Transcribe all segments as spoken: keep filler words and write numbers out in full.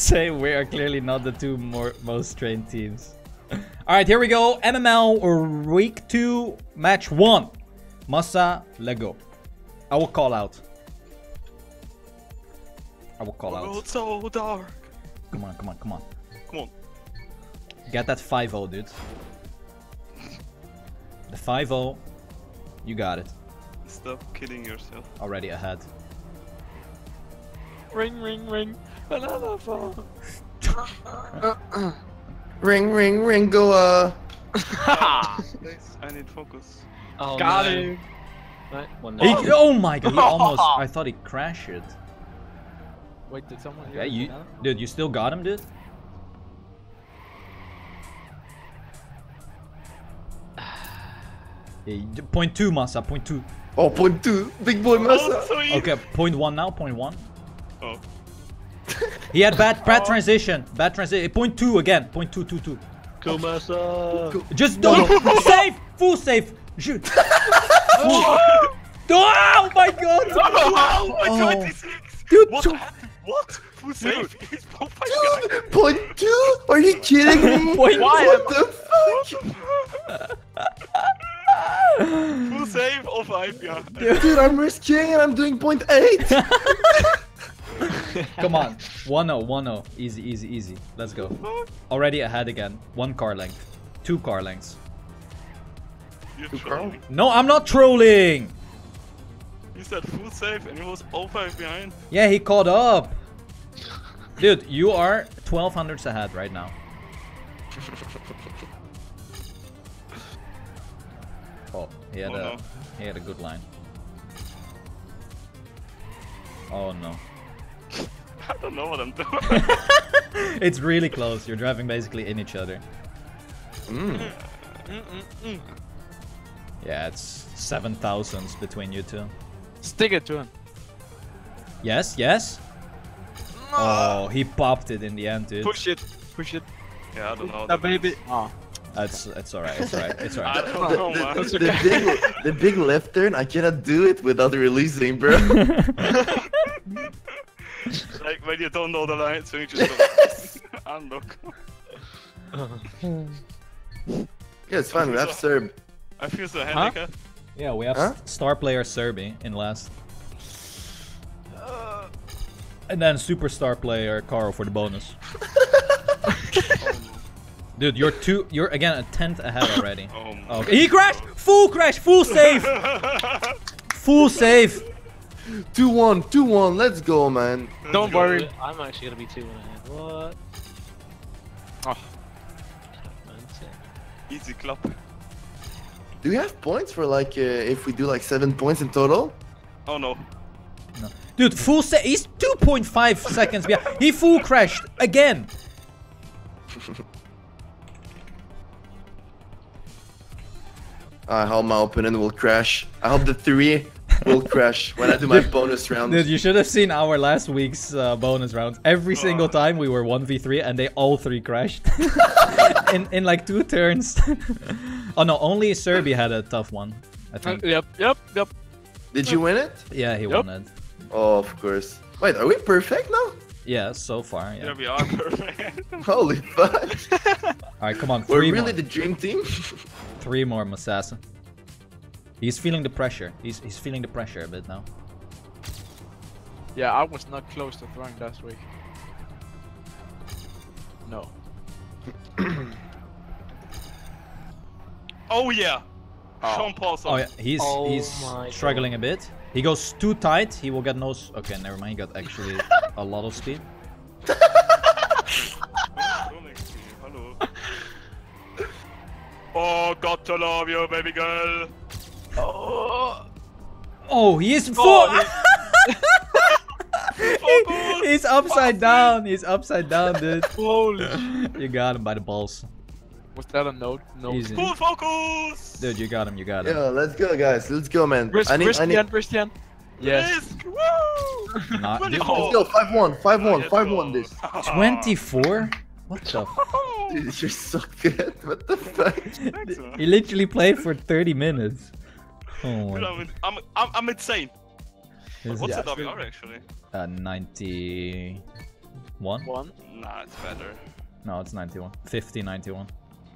say we are clearly not the two more, most trained teams. Alright, here we go. M M L week two, match one. Massa, Lego. I will call out. I will call out. It's so dark. Come on, come on, come on. Come on. Get that five oh, dude. The five oh. You got it. Stop killing yourself. Already ahead. Ring, ring, ring. Another phone. Ring, ring, ring, go, uh. I need focus. Oh, got no. him. Right. Well, no. He, oh my god, he almost. I thought he crashed it. Wait, did someone hear yeah, you, now? Dude, you still got him, dude? Yeah, point two, Massa, point two. Oh, point two, big boy Massa. Oh, okay, point one now, point one. Oh. He had bad, bad oh. transition, bad transition. Point two again, point two, two, two. Go, Massa. Go. Just don't. Save, full save. Shoot. Full. Oh. Oh my god. Oh my god, this is. Dude, what? Two. What? Who saved his profile? Dude, point two? Are you kidding me? Point Why? What the fuck? Full save of I P R. Dude, dude, I'm risking and I'm doing point eight. Come on. one oh, one oh. Easy, easy, easy. Let's go. Already ahead again. One car length. Two car lengths. You're Two trolling. No, I'm not trolling. He said full save and he was oh five behind. Yeah, he caught up. Dude, you are twelve hundreds ahead right now. Oh, he had, oh, a, no. he had a good line. Oh no. I don't know what I'm doing. It's really close. You're driving basically in each other. Mm. Mm-mm-mm. Yeah, it's seven thousandths between you two. Stick it to him. Yes, yes. No. Oh, he popped it in the end, dude. Push it, push it. Yeah, I don't know. That baby. Oh. It's, it's alright, it's alright, it's alright. I don't know, man. The, the, the, big, the big left turn, I cannot do it without releasing, bro. Like, when you don't know the line, so you just unlock. Yeah, it's fine, we have Serb. I feel so handicapped. Huh? Yeah, we have huh? star player Serbi in last. Uh, and then superstar player Carl for the bonus. Dude, you're two, you're again a tenth ahead already. Oh my okay. God. He crashed! Full crash! Full save! Full save! two one, two one, let's go, man. Let's Don't go, worry. Dude. I'm actually gonna be two one ahead. What? Oh. Easy club. Do we have points for like, uh, if we do like seven points in total? Oh no. No. Dude, full set. He's two point five seconds behind. He full crashed again. I hope my opponent will crash. I hope the three will crash when I do my bonus round. Dude, you should have seen our last week's uh, bonus round. Every oh. single time we were one v three and they all three crashed. in, in like two turns. Oh no, only Serbi had a tough one, I think. Uh, yep, yep, yep. Did you win it? Yeah, he yep. won it. Oh, of course. Wait, are we perfect now? Yeah, so far, yeah. Yeah, we are perfect. Holy fuck. Alright, come on, three We're really more. the dream team? Three more, Masasa. He's feeling the pressure. He's, he's feeling the pressure a bit now. Yeah, I was not close to throwing last week. No. Oh yeah, oh. Sean Paul. Oh yeah, he's oh he's struggling God. a bit. He goes too tight. He will get no. Okay, never mind. He got actually a lot of speed. Oh, got to love you, baby girl. Oh, oh he is full. he, he's upside down. He's upside down, dude. Holy! You got him by the balls. Was that a note? No. Easy. Full focus! Dude, you got him, you got him. Yeah, let's go, guys. Let's go, man. Risk, I need, Christian, I need... Christian. Yes. Risk, woo! Nah, let's go, five one, five one, five one this. twenty-four? What the f- Dude, you're so good. What the fuck? He literally played for thirty minutes. Oh, dude, I'm, in, I'm, I'm, I'm insane. What's yeah, the W R, actually? Uh, ninety... One? One? Nah, it's better. No, it's ninety-one. fifty, ninety-one.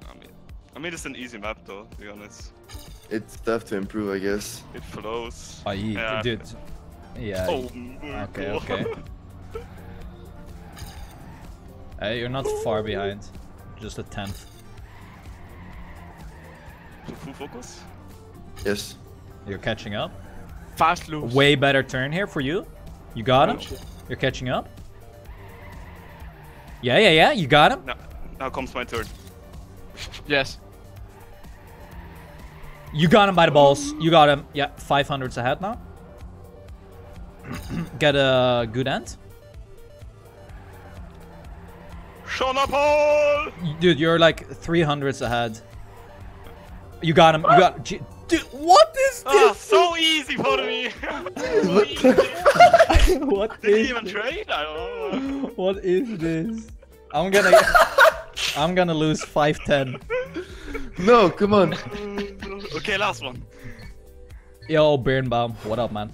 I mean, I mean, it's an easy map though, to be honest. It's tough to improve, I guess. It flows. Oh, you, yeah. Dude. Yeah. Oh, okay, God. Okay. Hey, you're not far behind. Just a tenth. Full focus? Yes. You're catching up. Fast loops. Way better turn here for you. You got him. Oh, you're catching up. Yeah, yeah, yeah. You got him. Now, now comes my turn. Yes. You got him by the balls. You got him. Yeah, five hundreds ahead now. Get a good end. Sean Paul! Dude, you're like three hundreds ahead. You got him. You got. Dude, what is this? Oh, so easy for me. So easy. What did he even trade? I don't know. What is this? I'm gonna. I'm gonna lose five ten. No, come on. Okay, last one. Yo, Birnbaum, what up, man?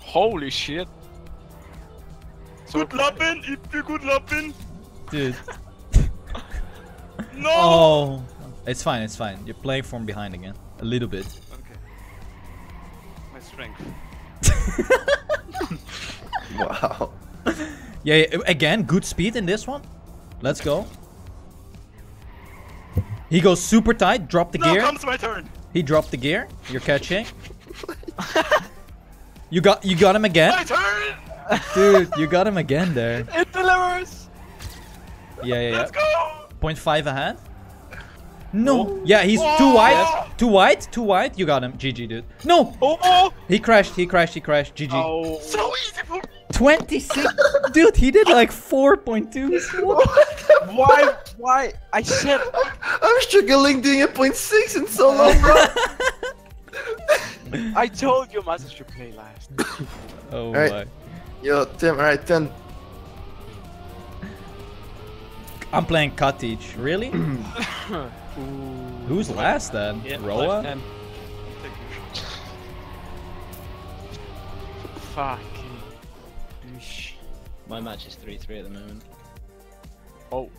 Holy shit. Good lappen, it's a good lappen. Dude. No! Oh. It's fine, it's fine. You're playing from behind again. A little bit. Okay. My strength. Wow. Yeah, yeah, again, good speed in this one. Let's go. He goes super tight, drop the no, gear. Now comes my turn. He dropped the gear. You're catching. You got you got him again. My turn. Dude, you got him again there. It delivers. Yeah, yeah, yeah. Let's go. point five ahead. No. Oh. Yeah, he's oh. too wide. Yes. Too wide. Too wide. You got him. G G, dude. No. Oh, oh. He crashed. He crashed. He crashed. G G. Oh. So easy for me. twenty-six. Dude, he did like four point two. What? Why? Why? I said I'm struggling doing a point six in so long, bro. I told you, Massa should play last. Oh right. My. Yo, Tim. All right, ten. I'm playing Cottage. Really? Who's last then? Yeah, Roa. Left, fuck. My match is three three at the moment. Oh.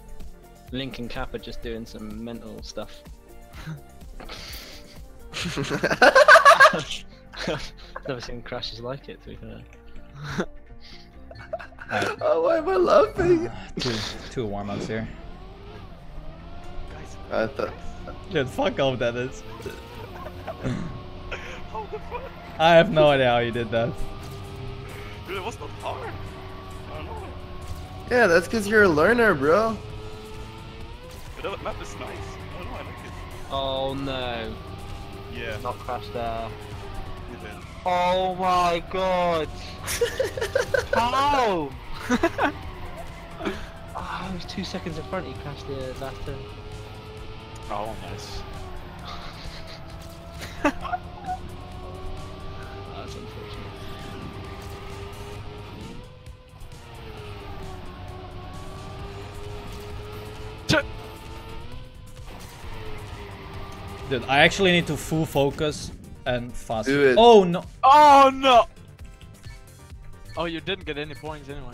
Link and Kappa just doing some mental stuff. I've never seen crashes like it, to be fair. Right. Oh, why am I laughing? Uh, two two warm-ups here. Guys, I thought... Dude, fuck off, that is. How the fuck? I have no idea how you did that. Dude, it was not hard. Yeah, that's because you're a learner, bro. That map is nice. I don't know, I like it. Oh no. Yeah. Not crashed there. You did. Oh my god. How? Oh, I was two seconds in front. He crashed the last turn. Oh, nice. That's unfortunate. Dude, I actually need to full focus and fast. Do it. Oh no! Oh no! Oh, you didn't get any points anyway.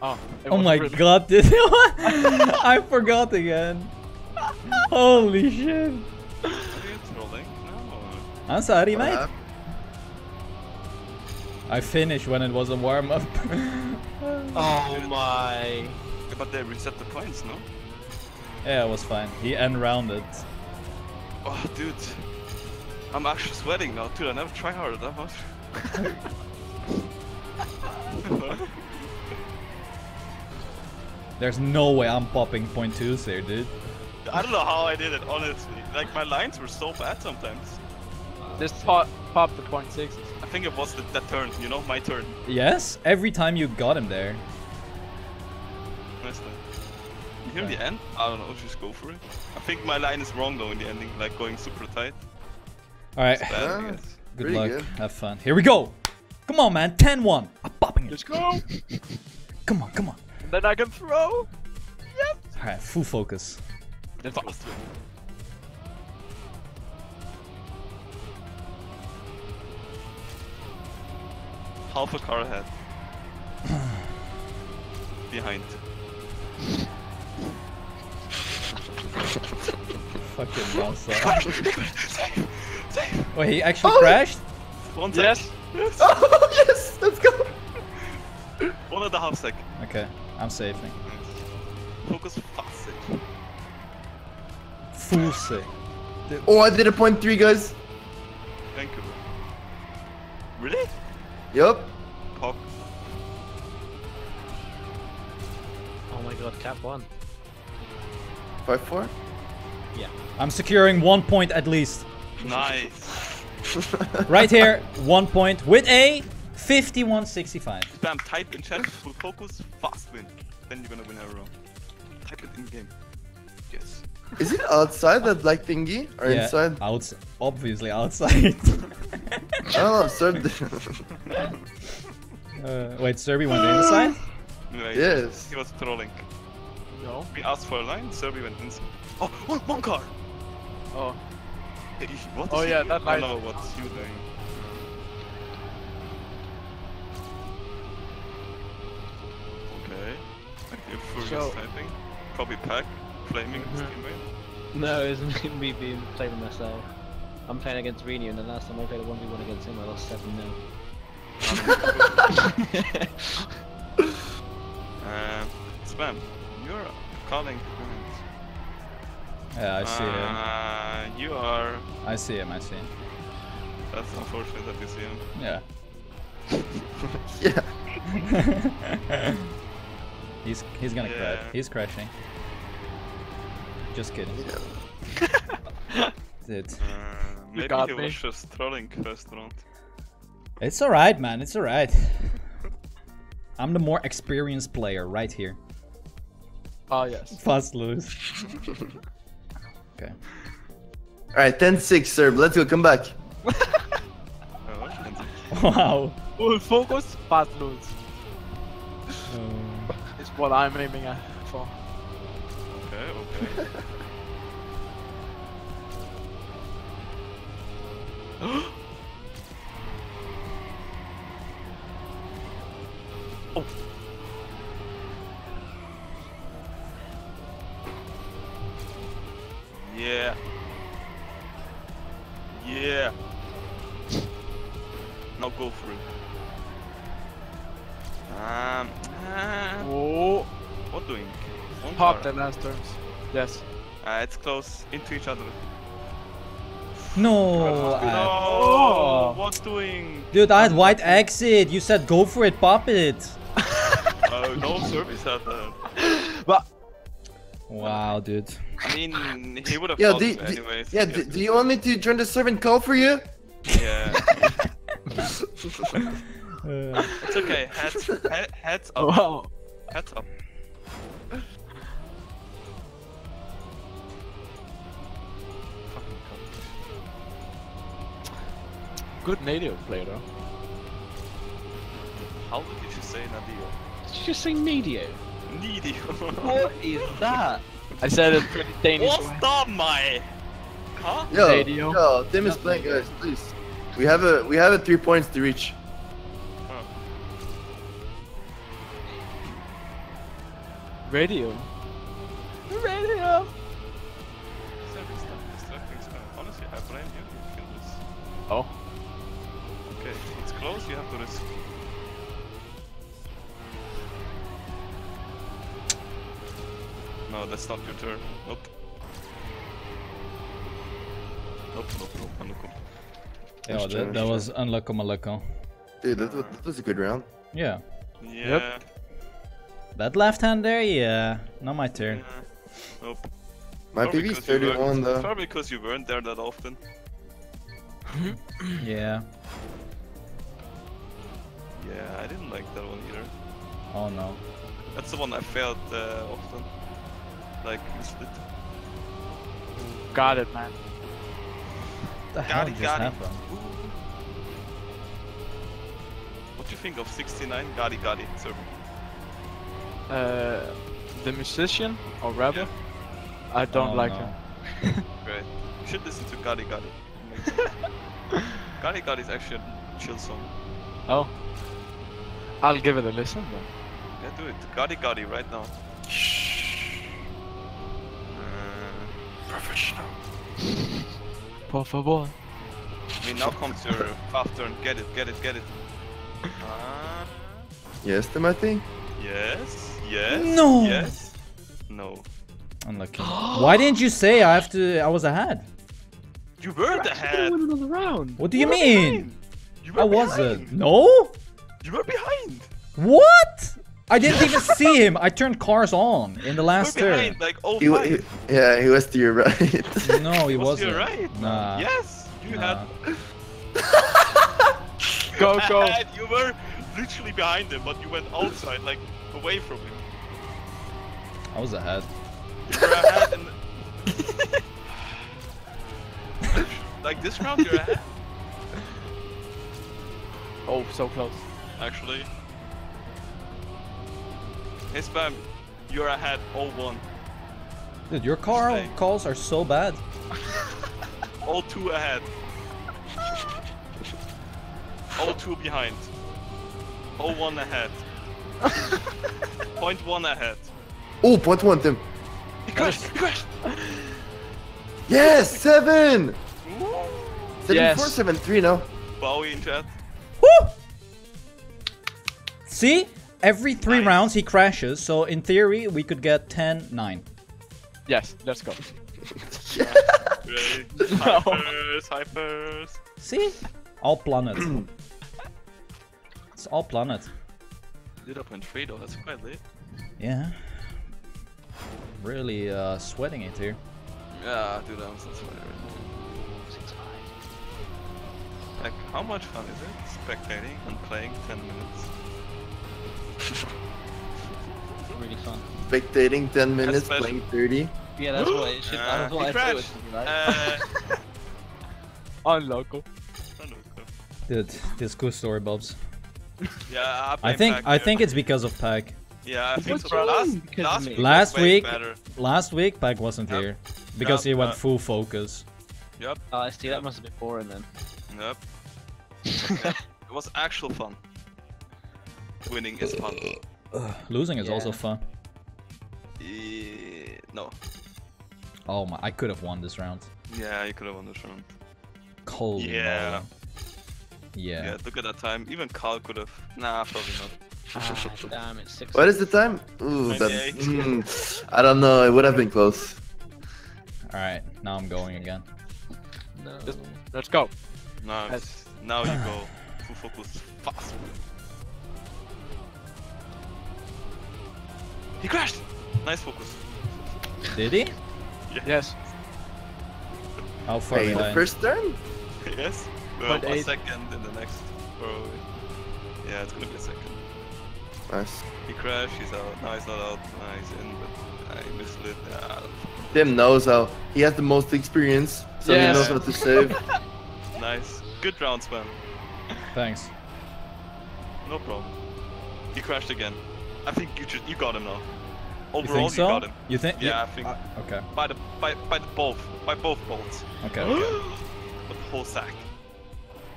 Oh. Oh my really god! This I forgot again. Holy shit! Are you trolling? No. I'm sorry, what mate. Happened? I finished when it was a warm up. Oh my! But they reset the points, no? Yeah, it was fine. He end rounded. Oh, dude, I'm actually sweating now, dude. I never try harder that much. There's no way I'm popping point twos here, dude. I don't know how I did it, honestly. Like, my lines were so bad sometimes. Just pop, pop the point sixes. I think it was the, that turn, you know, my turn. Yes, every time you got him there. Honestly. You hear the end? I don't know, just go for it. I think my line is wrong though in the ending, like going super tight. Alright, yeah, good luck, good. Have fun. Here we go! Come on man, ten one! I'm popping it! Let's go! Come on, come on! And then I can throw! Yep! Alright, full focus. Then fast. half a car ahead. Behind. Fucking Massa. Save! Save! Wait, he actually oh. crashed? One sec. Yes! Yes. Oh, yes! Let's go! One and a half sec. Okay, I'm saving. Focus fast. Full sec. Oh, I did a point three, guys! Thank you. Really? Yup. Cock. Oh my god, cap one. five four? Yeah. I'm securing one point at least. Nice. Right here, one point with a fifty-one sixty-five. Bam, type in chat, full focus, fast win. Then you're gonna win every round. Type it in game. Yes. Is it outside that black thingy? Or yeah, inside? Outs obviously outside. I don't know, Serbi. uh, wait, Serbi went inside? Wait, yes. He was trolling. No. We asked for a line, Serbi went inside. Oh, oh, one car! Oh. Hey, what is oh, yeah, that line. I don't know what you doing. Okay. Active Furious, I think. Probably Peck, flaming his teammate. No, it's me being playing myself. I'm playing against Rini, and the last time I played a one v one against him, I lost seven nil. uh, Spam, you're calling. Yeah, I see uh, him. You are. I see him. I see him. That's unfortunate that you see him. Yeah. Yeah. he's he's gonna yeah. crash. He's crashing. Just kidding. Yeah. Dude. Uh, maybe got he me. was just trolling first round. It's alright, man. It's alright. I'm the more experienced player right here. Oh yes. Fast lose. Okay. Alright, ten six, Serb. Let's go, come back. Wow. Full focus, fast loads. Um. It's what I'm aiming at for. Okay, okay. Oh. Yeah. Yeah. Now go for it. Um. Uh, Whoa. What doing? One Pop car. the last turns. Yes. Uh, it's close into each other. No. I... No. Oh. What's doing? Dude, I had white exit. You said go for it. Pop it. uh, no service at that. But. Wow, dude. I mean, he would have called yeah, anyways. So yeah, do, do you want me to turn the servant call for you? Yeah. uh, it's okay. Heads, head, heads up. Wow. Heads up. Fucking God. Good Nadeo player though. How did you say Nadeo? Did you say Nadeo? Needy. What is that? I said it pretty Danish. What's that, my? Huh? Yo, yo, Tim is playing, guys. Please, we have a we have a three points to reach. Huh. Radio. Radio. Honestly, I blame you if you kill this. Oh. Okay, it's close. You have to risk. No, that's not your turn. Nope. Nope, nope, nope. Unlucky. Yeah, that, that was unlucky, malucky. Dude, that, that was a good round. Yeah. Yeah. Yep. That left hand there, yeah. Not my turn. Yeah. Nope. My P V's thirty-one though. Probably because you weren't there that often. Yeah. Yeah, I didn't like that one either. Oh no. That's the one I failed uh, often. Like, split. Got it, man. The hell Gaudi, Gaudi. What do you think of sixty-nine Gaudi Gaudi, Serbi? Uh, the musician or rapper? Yeah. I don't oh, like no. him. Great. You should listen to Gaudi Gaudi. Gaudi Gaudi is actually a chill song. Oh. I'll give it a listen then. Yeah, do it. Gotti Gotti right now. Shh. Uh, professional. Por favor. I mean, now comes your half turn. Get it, get it, get it. Uh... Yes, Timothy? Yes, yes. No. Yes. No. Unlucky. Why didn't you say I have to? I was ahead. You were ahead. What do you, you mean? You I wasn't. No. You were behind. What? I didn't even see him. I turned cars on in the last you were behind, turn. Like, oh, he, he, yeah, he was to your right. No, he, he was wasn't. To your right. Nah. Yes, you nah. had. Go go. You were literally behind him, but you went outside, like away from him. I was ahead. And... like this round you're ahead. Oh, so close. Actually. Hey Spam, you're ahead oh one. Dude, your car calls are so bad. oh two ahead. oh two behind. oh one ahead. point one ahead. Oh, point one Tim. He crashed! He crashed! Yes! seven! seven four, seven three now. Bowie in chat. Woo! See? Every three nice. rounds he crashes, so in theory we could get ten nine. Yes, let's go. Yeah. Hypers, hypers. See? All planet. It's all planet. Did up in three though, that's quite late. Yeah. Really uh, sweating it here. Yeah, dude, I'm so sweating right now. Like, how much fun is it spectating and playing ten minutes? Really fun. Spectating ten minutes, playing thirty? Yeah, that's what it should uh, that's what I do with you, right? Uh... On local. On local. Dude, this cool story, Bobs. Yeah, I, I think Pack I here. think it's because of Pack. Yeah, I think so. Last, last week, last week, last week Peck wasn't yep. here because yep, he went uh, full focus. Yep. Oh, I see. Yep. That must have been boring then. Yep. It was actual fun. Winning is fun. Losing is yeah. also fun. Uh, no. Oh my! I could have won this round. Yeah, you could have won this round. Cold. Yeah. Man. Yeah. Yeah. Look at that time. Even Carl could have. Nah, probably not. Ah, damn, it's six what is the time? Ooh, that, mm, I don't know, it would have been close. Alright, now I'm going again. No. Just, let's go. No, let's... Now you go. Full focus fast. He crashed! Nice focus. Did he? Yes. How far? Hey, the first turn? Yes. Well, a second in the next. Probably. Yeah, it's gonna be a second. Nice. He crashed, he's out. Now he's not out. Now he's in, but I misled. Nah. Tim knows how. He has the most experience, so yes. he knows what to save. Nice. Good rounds, man. Thanks. No problem. He crashed again. I think you just, you got him now. Overall, you, think so? you got him. You think? Yeah, you... I think. Uh, okay. By the by, by the both, by both bolts. Okay. okay. But the whole sack.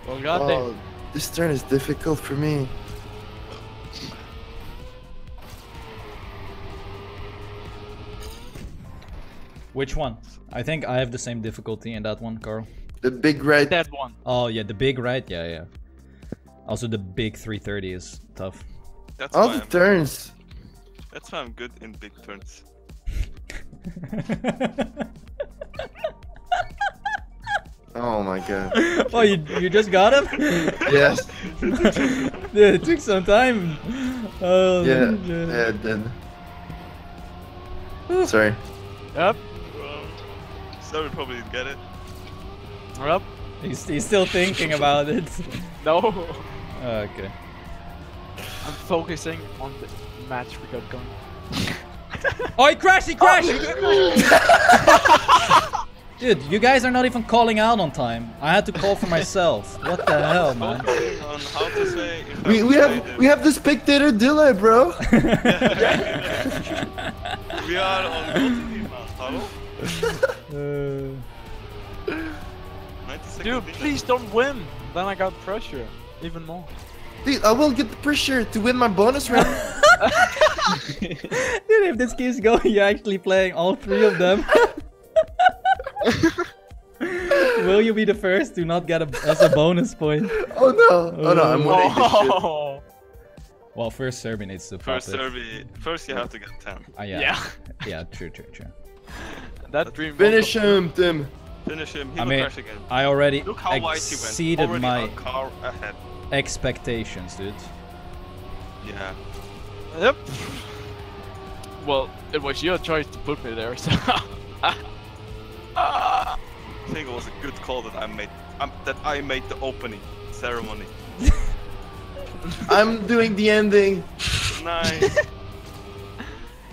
Well, got oh, it. This turn is difficult for me. Which one? I think I have the same difficulty in that one, Carl. The big right. That one. Oh yeah, the big right. Yeah, yeah. Also, the big three thirty is tough. That's all the I'm turns. Good. That's why I'm good in big turns. Oh my god. Oh, you you just got him? Yes. Dude, it took some time. Oh, yeah. Yeah, it did. Sorry. Yep. Serbi probably didn't get it. Yep. He's, he's still thinking about it. No. Okay. I'm focusing on the match we got going. Oh, he crashed! He crashed! Oh. Dude, you guys are not even calling out on time. I had to call for myself. What the hell, man? On how to say if we we have them. we have the spectator delay, bro. We are on Hello? uh... Dude, please don't win! Then I got pressure, even more. Dude, I will get the pressure to win my bonus round. Dude, if this keeps going, you're actually playing all three of them. Will you be the first to not get a, as a bonus point? Oh no! Oh no! I'm winning oh. this shit. Well, first Serbi needs to pop it. First Serbi, first you have to get Tim. Ah, yeah. Yeah. Yeah. True. True. True. That dream. Finish him, Tim. Finish him. He I mean, crash again. I already Look how exceeded wide he went. Already my car ahead. expectations, dude. Yeah. Yep. Well, it was your choice to put me there, so. I think it was a good call that I made. Um, that I made the opening ceremony. I'm doing the ending. Nice.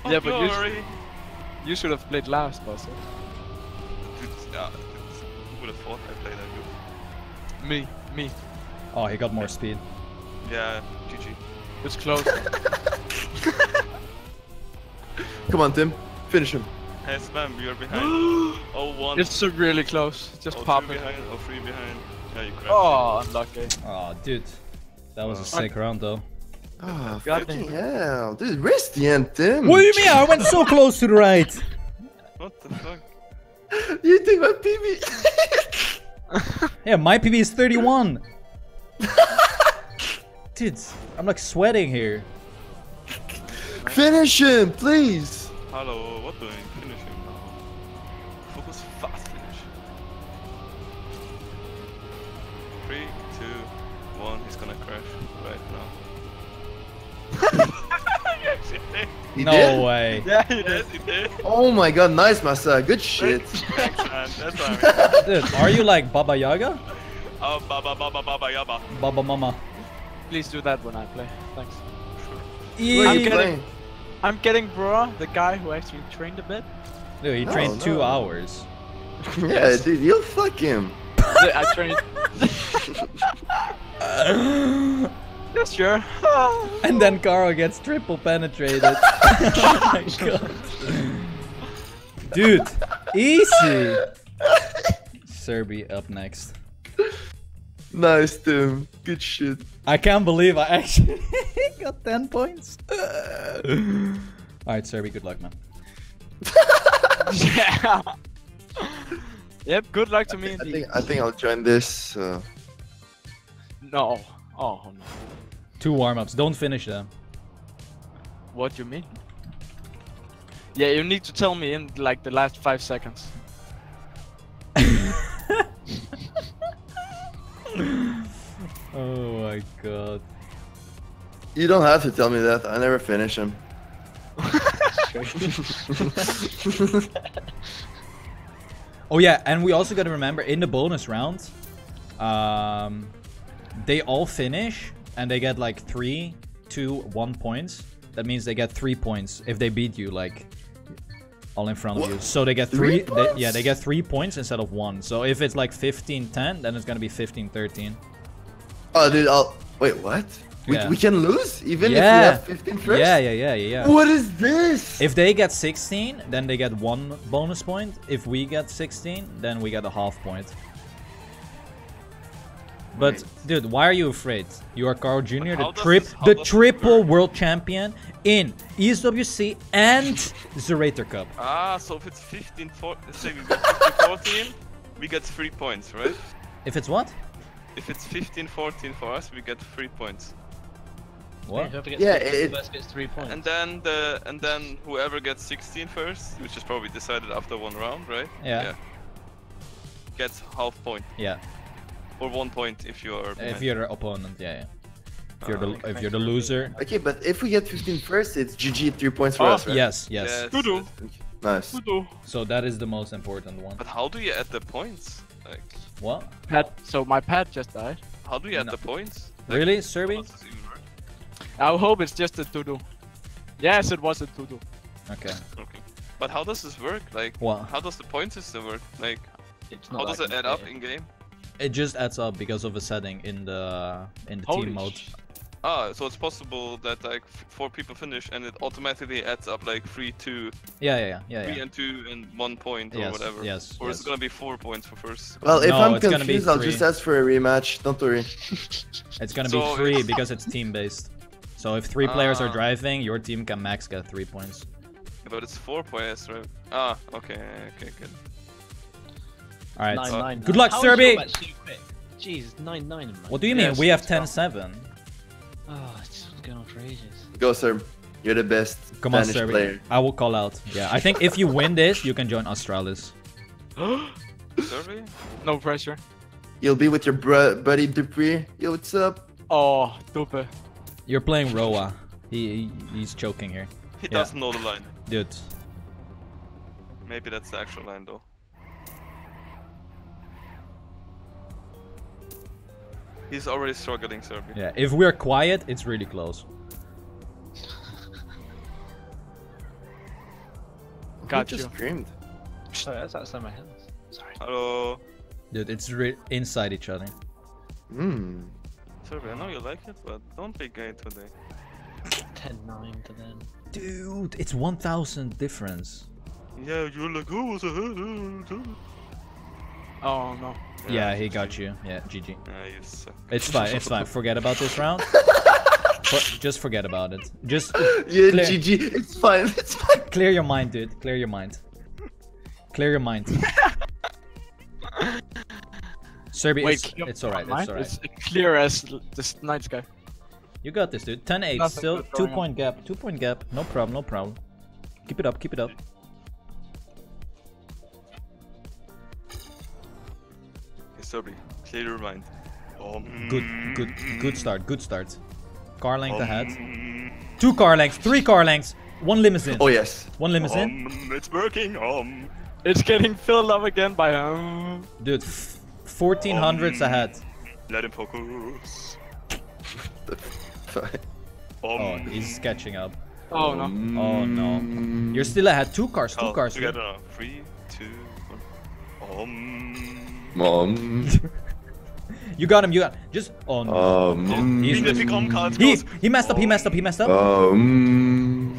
Oh, yeah, but you, sh you should have played last, Massa. Uh, who would have thought I played that good? Me, me. Oh, he got more speed. Yeah, G G. It's close. Come on, Tim. Finish him. Hey, Spam, you're behind. oh one. It's really close. Just pop it. oh three behind. Yeah, you crashed. Oh, unlucky. Oh, dude. That was oh, a sick round, though. Oh, fucking hell. Dude, where's the end, Tim? What do you mean? I went so close to the right. What the fuck? You think my P B? Yeah, my P B is thirty-one. Dude, I'm like sweating here. Finish him, please. Hello, what doing? Finish him. Focus fast, finish. Three, two, one. He's gonna crash right now. He no did? way. Yeah, he did. He did. Oh my god, nice, Massa. Good shit. Thanks, man. That's what I mean. Dude, are you like Baba Yaga? Oh, Baba, Baba, Baba, Yaba. Baba Mama. Please do that when I play. Thanks. Sure. E I'm, getting, I'm getting bro, the guy who actually trained a bit. Dude, he no, trained no. two hours. Yeah, dude, you'll fuck him. Dude, I trained. Yeah, sure. Oh. And then Carl gets triple penetrated. Oh my god. Dude, easy. Serbi up next. Nice, Tim. Good shit. I can't believe I actually got ten points. Alright, Serbi, good luck, man. Yeah. Yep, good luck to I me. I think, I think I'll join this. Uh... No. Oh no. Two warm-ups, don't finish them. What do you mean? Yeah, you need to tell me in like the last five seconds. Oh my god. You don't have to tell me that, I never finish him. Oh yeah, and we also gotta remember in the bonus round, um... they all finish and they get like three, two, one points. That means they get three points if they beat you, like all in front of what? you. So they get three. three they, yeah, they get three points instead of one. So if it's like fifteen ten, then it's gonna be fifteen thirteen. Oh, dude! I'll wait. What? Yeah. We we can lose even yeah. if we have fifteen first. Yeah, yeah, yeah, yeah. What is this? If they get sixteen, then they get one bonus point. If we get sixteen, then we get a half point. But Wait. dude, why are you afraid? You are Carl Junior, the trip, this, the triple world champion in E S W C and the Raider Cup. Ah, so if it's fifteen fourteen, we get three points, right? If it's what? If it's fifteen fourteen for us, we get three points. What? Whoever gets yeah, it, first gets three points. And then the and then whoever gets sixteen first, which is probably decided after one round, right? Yeah. yeah. Gets half point. Yeah. Or one point if you're if you're opponent, yeah. yeah. If you're the if you're the loser. Okay, but if we get fifteen first, it's G G, three points for oh, us, right? Yes, yes. yes. Doodoo. Nice. Doodoo. So that is the most important one. But how do you add the points? Like what? Pat. So my pad just died. How do you add no. the points? Like, really, Serbi? I hope it's just a doodoo. Yes, it was a doodoo. Okay. Okay. But how does this work? Like, what? how does the point system work? Like, it's not how like does it add up in game? It just adds up because of a setting in the in the Holy team mode. Ah, so it's possible that like four people finish and it automatically adds up like three, two. Yeah, yeah, yeah, yeah. Three yeah. and two and one point or yes, whatever. Yes. Or yes. It's gonna be four points for first. Well, if no, I'm confused, I'll just ask for a rematch. Don't worry. It's gonna so, be three it's... because it's team based. So if three ah. players are driving, your team can max get three points. Yeah, but it's four points, right? Ah, okay, okay, good. All right. Nine, so, nine, good nine. luck, How Serbi. Jeez, nine nine. In what do you yeah, mean? We have ten seven. Oh, it's going on for ages. Go, sir. You're the best. Come on, Serbi. Player. I will call out. Yeah, I think if you win this, you can join Australis. Serbi? No pressure. You'll be with your bro buddy Dupree. Yo, what's up? Oh, Dupe. You're playing Roa. He, he he's choking here. He yeah. doesn't know the line, dude. Maybe that's the actual line, though. He's already struggling, Serbi. Yeah, if we're quiet, it's really close. Got you. Just screamed. Oh, that's outside my head. Sorry. Hello. Dude, it's re inside each other. Hmm. Serbi, I know you like it, but don't be gay today. ten nine to them. Dude, it's one thousand difference. Yeah, you're like, who was ahead? Oh no. Yeah, yeah, he G G. Got you. Yeah, G G. Yeah, you suck. It's fine, it's fine. Forget about this round. For, just forget about it. Just yeah, clear. G G. It's fine. It's fine. Clear your mind, dude. Clear your mind. Clear your mind. Serbi, Wait, it's, it's alright. It's alright. It's clear as this night sky. You got this, dude. ten eight. Still two point on. gap. Two point gap. No problem. No problem. Keep it up. Keep it up. Serbi, clear your mind. Um, good, good, good start, good start. Car length um, ahead. Two car lengths, three car lengths, one limousine. Oh yes. One limousine. Um, it's working. Um, it's getting filled up again by um. Dude, fourteen hundreds um, ahead. Let him focus. um, oh, he's catching up. Oh no. Oh no. You're still ahead. Two cars, two oh, cars. Together. Right? Three, two, one. Um. Mom. You got him, you got him. Just oh no. Um, He's, he, he messed up, he messed up, he messed up. Um,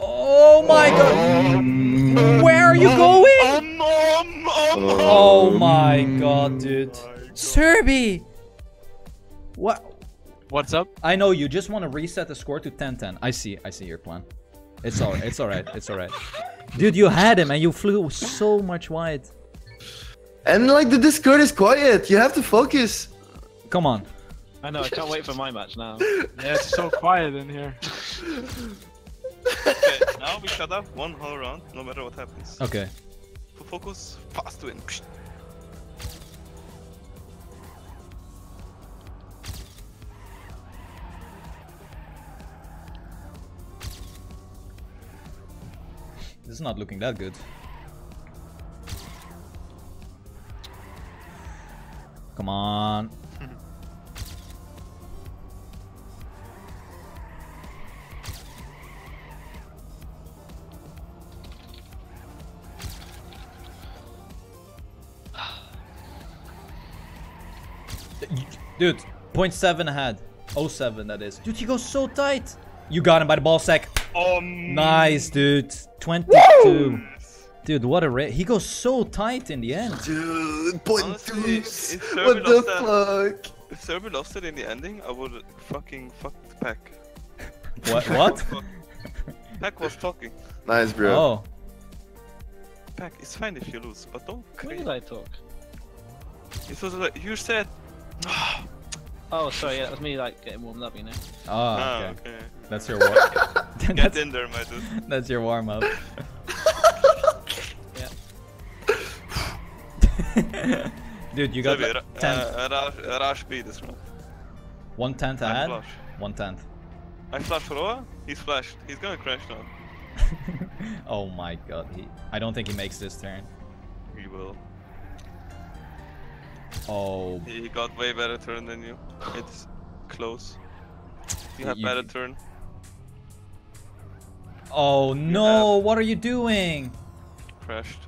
oh my um, god. Um, Where are you going? Um, um, um, um, oh my god, dude. My god. Serbi! What? What's up? I know you just want to reset the score to ten ten. I see, I see your plan. It's alright, it's alright, it's alright. Dude, you had him and you flew so much wide. And like the Discord is quiet, you have to focus. Come on. I know, I can't wait for my match now. Yeah, it's so quiet in here. Okay, now we shut up one whole round, no matter what happens. Okay. Focus, fast win. This is not looking that good. Come on. Dude, zero point seven ahead. oh seven that is. Dude, he goes so tight. You got him by the ball sack. Um, nice, dude. twenty-two. Woo! Dude, what a rate. He goes so tight in the end. Dude, point deuce. What the fuck? That, if Serbi lost it in the ending, I would fucking fuck the Peck. What? What? Peck was talking. Nice, bro. Oh. Peck, it's fine if you lose, but don't. When did I talk? It was like, you said. Oh, sorry, yeah, that was me like getting warmed up, you know? Oh, ah, okay. okay. That's your warm up. Get in there, my dude. That's your warm up. Dude, you got tenth. Uh, uh, Rash B this round. One tenth ahead? One tenth. I flashed Roa, he's flashed. He's gonna crash now. Oh my god, he, I don't think he makes this turn. He will. Oh. He got way better turn than you. It's close. You have you... better turn. Oh you no, have... what are you doing? Crashed.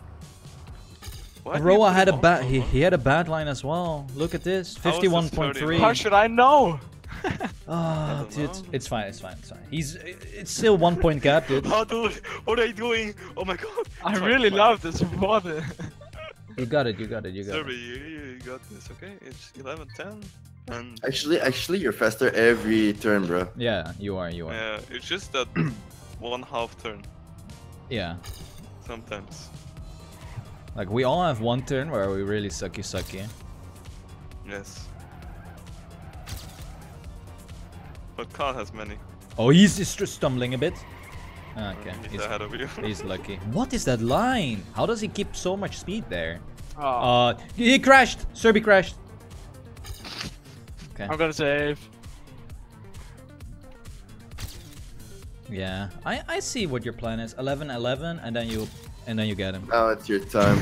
What? Roa had a bad he, he had a bad line as well. Look at this, fifty-one point three. How should I know? Oh, dude, know. it's fine, it's fine, it's fine. He's, it's still one point gap, dude. Oh, dude, what are you doing? Oh my god. I it's really fine. love this water. You got it, you got it, you got Serbi, it. You, you got this, okay? It's eleven ten. And... Actually, actually, you're faster every turn, bro. Yeah, you are, you are. Yeah, it's just that one half turn. Yeah. Sometimes. Like, we all have one turn where we really sucky sucky. Yes. But Carl has many. Oh, he's just stumbling a bit. Okay. He's, he's ahead of you. He's lucky. What is that line? How does he keep so much speed there? Oh. Uh, he crashed. Serbi crashed. Okay. I'm gonna save. Yeah, I I see what your plan is. eleven eleven, and then you and then you get him. Now it's your time.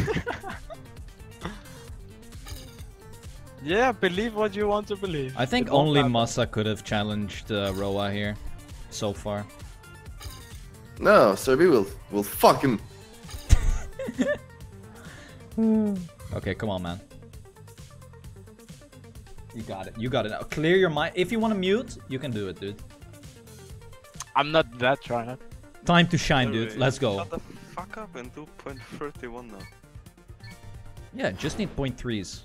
Yeah, believe what you want to believe. I think only happen. Massa could have challenged uh, Roa here, so far. No, Serbi will will fuck him. Okay, come on, man. You got it. You got it. Now clear your mind. If you want to mute, you can do it, dude. I'm not that trying. Time to shine, dude. Let's go. Shut the fuck up and do point thirty-one now. Yeah, just need point threes.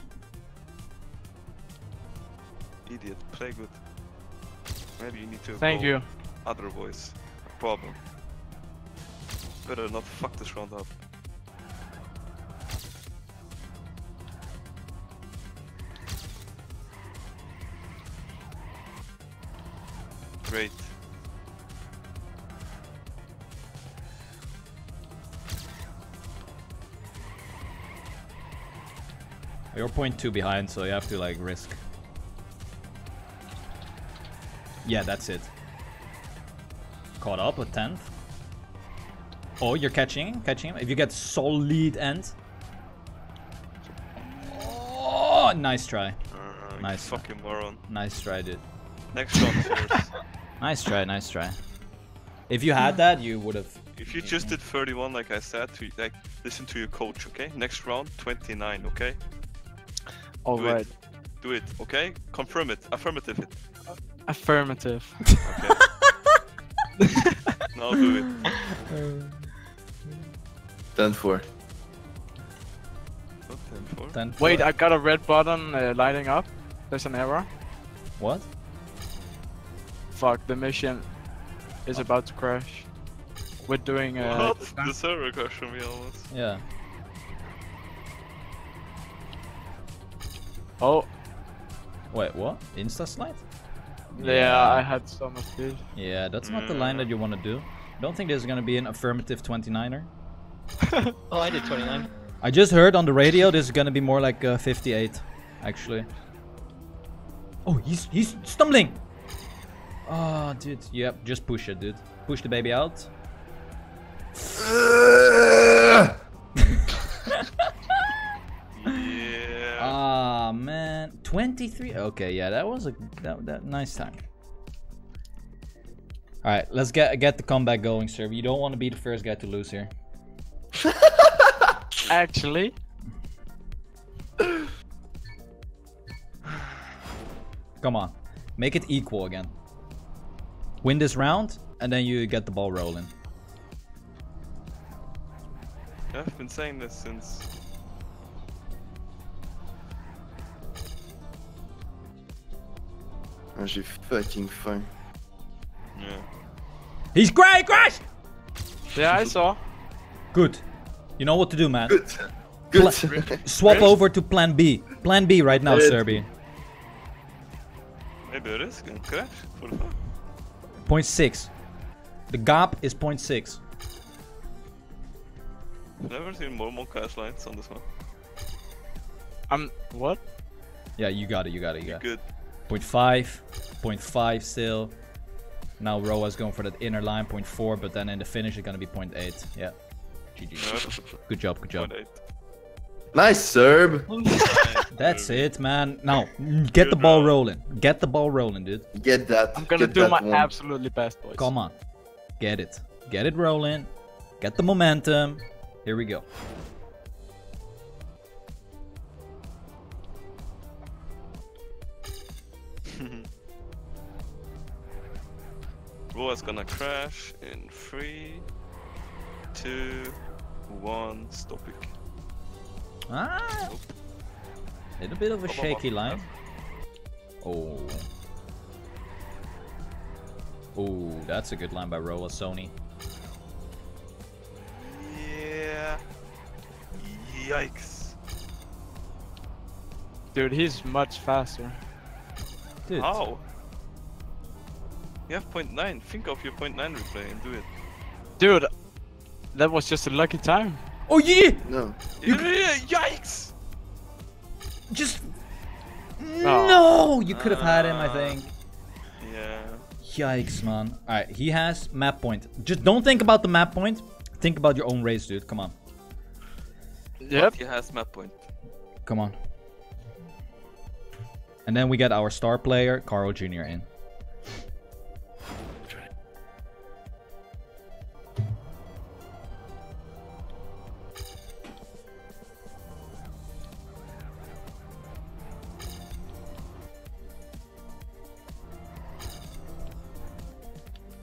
Idiot, play good. Maybe you need to. Thank you. Otherwise, a problem. Better not fuck this round up. Great. You're point two behind, so you have to like risk. Yeah, that's it. Caught up with tenth. Oh, you're catching, catching him. If you get solid end. Oh, nice try. Uh, nice fucking try. moron. Nice try, dude. Next shot first. Nice try, nice try. If you had that, you would have. If you just did thirty-one, like I said, to, like listen to your coach, okay? Next round, twenty-nine, okay? All Do right. It. Do it, okay? Confirm it. Affirmative it. Affirmative. Okay. Now do it. ten four. What, ten four? Wait, I got a red button uh, lighting up. There's an error. What? Fuck, the mission is oh. about to crash. We're doing uh, a... The server crashed from me almost. Yeah. Oh. Wait, what? Insta slide? Yeah, yeah. I had so much speed. Yeah, that's not mm. the line that you want to do. Don't think there's gonna be an affirmative twenty-niner. Oh, I did twenty-nine. I just heard on the radio this is gonna be more like uh, fifty-eight, actually. Oh, he's, he's stumbling! Oh, dude. Yep, just push it, dude. Push the baby out. Yeah. Ah, oh, man. twenty-three. Okay, yeah, that was a that, that nice time. All right, let's get get the comeback going, sir. You don't want to be the first guy to lose here. Actually. Come on. Make it equal again. Win this round, and then you get the ball rolling. I've been saying this since... Oh, j'ai fucking fun. Yeah. He's great, crash! Yeah, I saw. Good. You know what to do, man. Good. Good. Pla swap over to plan B. Plan B right now, Serbi. Maybe it is gonna crash. For the fuck. point six. The gap is point six. I've never seen more more crash lines on this one. I'm... What? Yeah, you got it, you got it, you got it. Good. point five, point five still. Now Roa's going for that inner line, point four, but then in the finish it's gonna be point eight. Yeah. G G. Good job, good job. Nice, Serb! That's it, man. Now, get the ball rolling. Get the ball rolling, dude. Get that. I'm gonna do my absolutely best, boys. Come on. Get it. Get it rolling. Get the momentum. Here we go. Roa's gonna crash in three, two, one. Stop it. Ah! Nope. Little bit of a shaky line. Oh. Oh, that's a good line by Roa, Sony. Yeah. Yikes. Dude, he's much faster. Dude. How? You have point nine. Think of your point nine replay and do it. Dude, that was just a lucky time. Oh yeah! No. You... Yeah, yikes! Just... Oh. No! You could have uh, had him, I think. Yeah. Yikes, man. Alright, he has map point. Just don't think about the map point. Think about your own race, dude. Come on. Yep. But he has map point. Come on. And then we get our star player, Carl Junior in.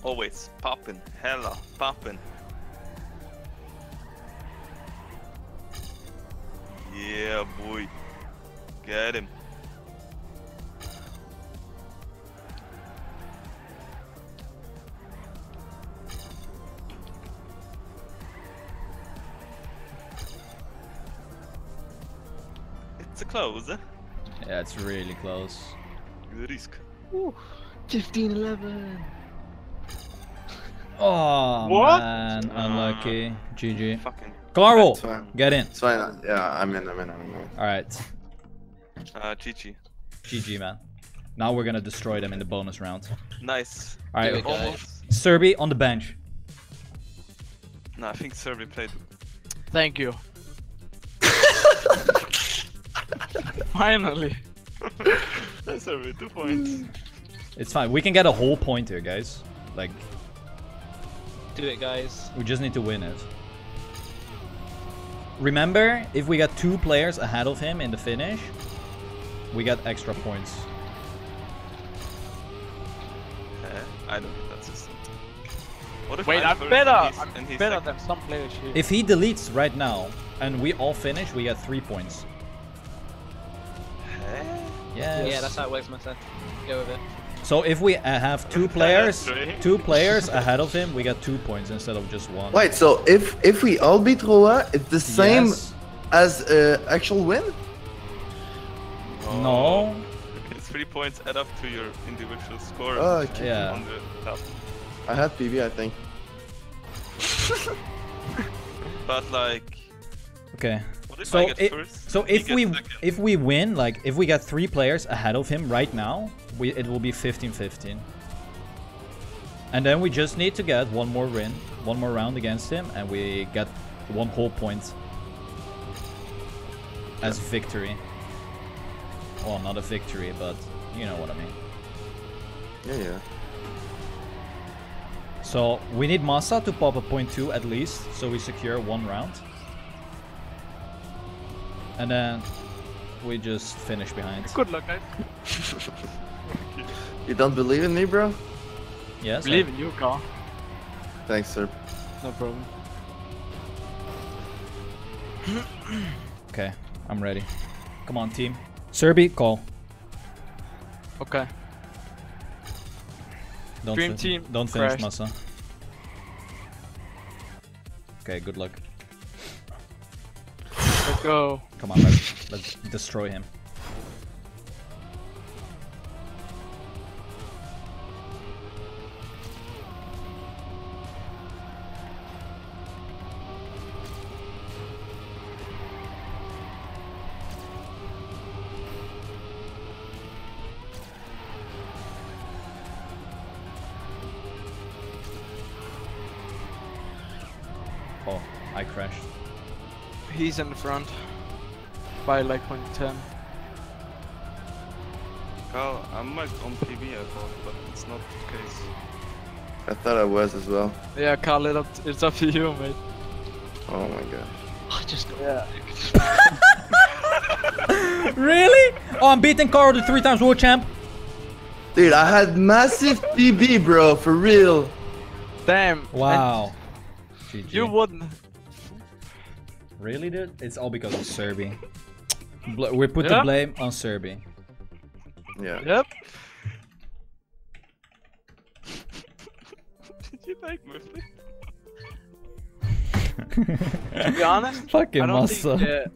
Always popping, hella popping. Yeah, boy. Get him. It's a close, eh? Yeah, it's really close. Good risk. Ooh, fifteen eleven. Oh, what? Man, unlucky. Uh, G G. Fucking Carl, get in. It's fine. Yeah, I'm in, I'm in, I'm in. Alright. Uh, G G. G G, man. Now we're gonna destroy them in the bonus round. Nice. Alright, Serbi on the bench. No, I think Serbi played. Thank you. Finally. That's Serbi, two points. It's fine. We can get a whole point here, guys. Like... Do it, guys. We just need to win it. Remember, if we got two players ahead of him in the finish, we got extra points. Uh, I don't think that's system. What if Wait, I'm better. I'm better second? Than some players here. If he deletes right now and we all finish, we get three points. Huh? Yes. Yeah, that's how it works, my son. Go with it. So if we have two players, two players ahead of him, we got two points instead of just one. Wait, so if if we all beat Roa, it's the same yes. as uh, actual win? No. no. It's three points add up to your individual score. Oh, okay. Yeah. On the top. I had P B, I think. But like. Okay. What if so I get it, first? So if we second? if we win, like if we got three players ahead of him right now. We, it will be fifteen fifteen. And then we just need to get one more win, one more round against him, and we get one whole point as victory. Well, not a victory, but you know what I mean. Yeah, yeah. So we need Massa to pop a point two at least, so we secure one round. And then we just finish behind. Good luck, guys. You don't believe in me, bro? Yes. Believe I... in you, Carl. Thanks, sir. No problem. Okay, I'm ready. Come on, team. Serbi, call. Okay. Don't Dream team. Don't finish, Massa. Okay, good luck. Let's go. Come on, let's, let's destroy him. Oh, I crashed. He's in the front by like point ten. Carl, I might on P B, I thought, but it's not the case. I thought I was as well. Yeah, Carl, it up it's up to you, mate. Oh my god. I just got yeah. Really? Oh, I'm beating Carl the three times world champ. Dude, I had massive P B, bro, for real. Damn. Wow. G G. You wouldn't. Really, dude? It's all because of Serbi. Bl we put yep. the blame on Serbi. Yeah. Yep. Did you like Murphy? To be honest, fucking Massa.